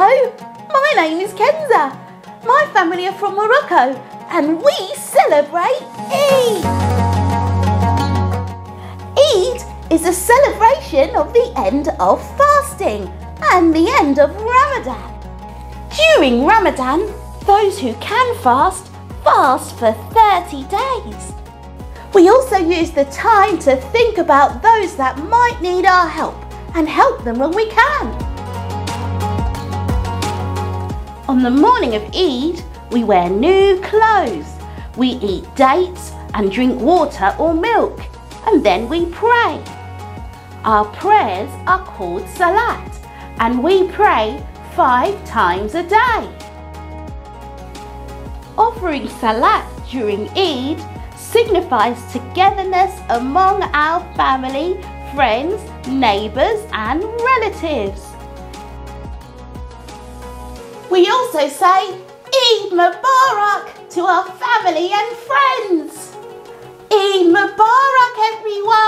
Hello, my name is Kenza. My family are from Morocco and we celebrate Eid. Eid is a celebration of the end of fasting and the end of Ramadan. During Ramadan, those who can fast for 30 days. We also use the time to think about those that might need our help and help them when we can. On the morning of Eid, we wear new clothes. We eat dates and drink water or milk, and then we pray. Our prayers are called Salat, and we pray 5 times a day. Offering Salat during Eid signifies togetherness among our family, friends, neighbours and relatives. We also say Eid Mubarak to our family and friends. Eid Mubarak, everyone!